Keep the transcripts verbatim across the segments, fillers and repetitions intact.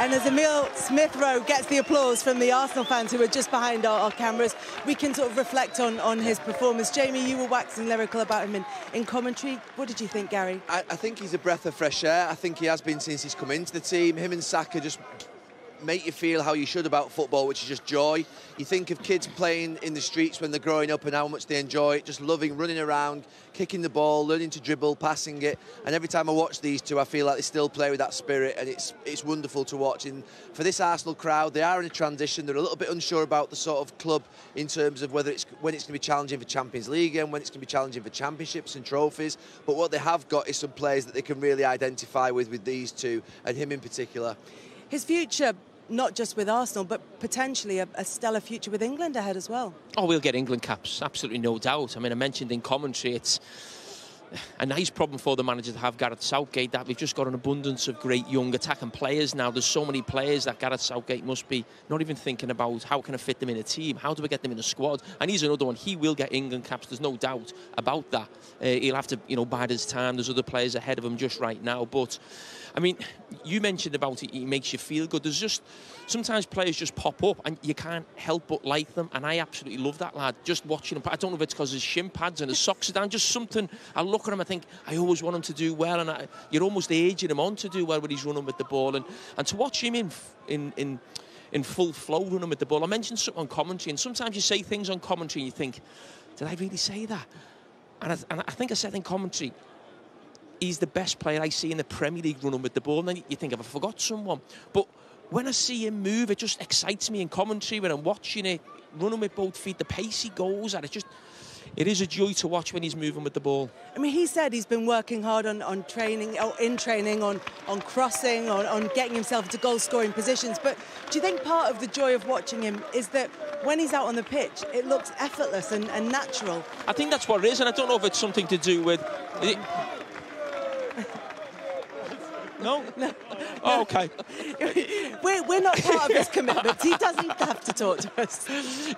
And as Emile Smith Rowe gets the applause from the Arsenal fans who are just behind our, our cameras, we can sort of reflect on, on his performance. Jamie, you were waxing lyrical about him in, in commentary. What did you think, Gary? I, I think he's a breath of fresh air. I think he has been since he's come into the team. Him and Saka just make you feel how you should about football, which is just joy. You think of kids playing in the streets when they're growing up and how much they enjoy it, just loving running around, kicking the ball, learning to dribble, passing it. And every time I watch these two, I feel like they still play with that spirit, and it's it's wonderful to watch. And for this Arsenal crowd, they are in a transition. They're a little bit unsure about the sort of club in terms of whether it's when it's going to be challenging for Champions League and when it's going to be challenging for championships and trophies. But what they have got is some players that they can really identify with, with these two, and him in particular. His future, not just with Arsenal, but potentially a, a stellar future with England ahead as well. Oh, we'll get England caps, absolutely no doubt. I mean, I mentioned in commentary, it's a nice problem for the manager to have, Gareth Southgate, that we've just got an abundance of great young attacking players now. There's so many players that Gareth Southgate must be not even thinking about how can I fit them in a team, how do we get them in a squad. And he's another one, he will get England caps, there's no doubt about that. Uh, he'll have to, you know, bide his time. There's other players ahead of him just right now. But I mean, you mentioned about it, it makes you feel good. There's just sometimes players just pop up and you can't help but like them, and I absolutely love that lad, just watching him. I don't know if it's because his shin pads and his socks are down, just something. I love look at him, I think, I always want him to do well, and I, you're almost aging him on to do well when he's running with the ball, and, and to watch him in, in, in, in full flow running with the ball. I mentioned something on commentary, and sometimes you say things on commentary and you think, did I really say that? And I, and I think I said in commentary, he's the best player I see in the Premier League running with the ball, and then you think, have I forgot someone? But when I see him move, it just excites me in commentary when I'm watching it, running with both feet, the pace he goes at, it just... It is a joy to watch when he's moving with the ball. I mean, he said he's been working hard on, on training, or in training, on, on crossing, on, on getting himself into goal-scoring positions. But do you think part of the joy of watching him is that when he's out on the pitch, it looks effortless and, and natural? I think that's what it is, and I don't know if it's something to do with... It... No? No. Oh, OK. we're, we're not part of his commitment. He doesn't have to talk to us.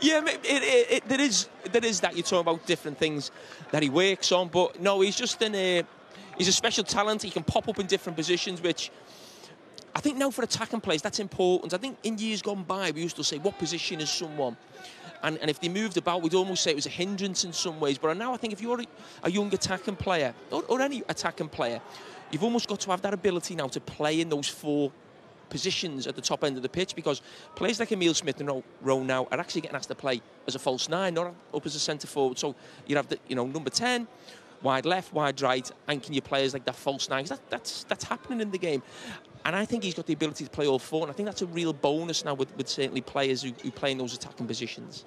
Yeah, it, it, it, there is there is that. You're talking about different things that he works on, but no, he's just in a... He's a special talent. He can pop up in different positions, which... I think now for attacking players, that's important. I think in years gone by, we used to say, what position is someone? And, and if they moved about, we'd almost say it was a hindrance in some ways. But now I think if you're a, a young attacking player, or, or any attacking player, you've almost got to have that ability now to play in those four positions at the top end of the pitch, because players like Emile Smith Rowe now are actually getting asked to play as a false nine, not up as a centre forward. So you have the, you know, number ten, wide left, wide right, and can you players like that false nine? That, that's that's happening in the game, and I think he's got the ability to play all four, and I think that's a real bonus now with, with certainly players who, who play in those attacking positions.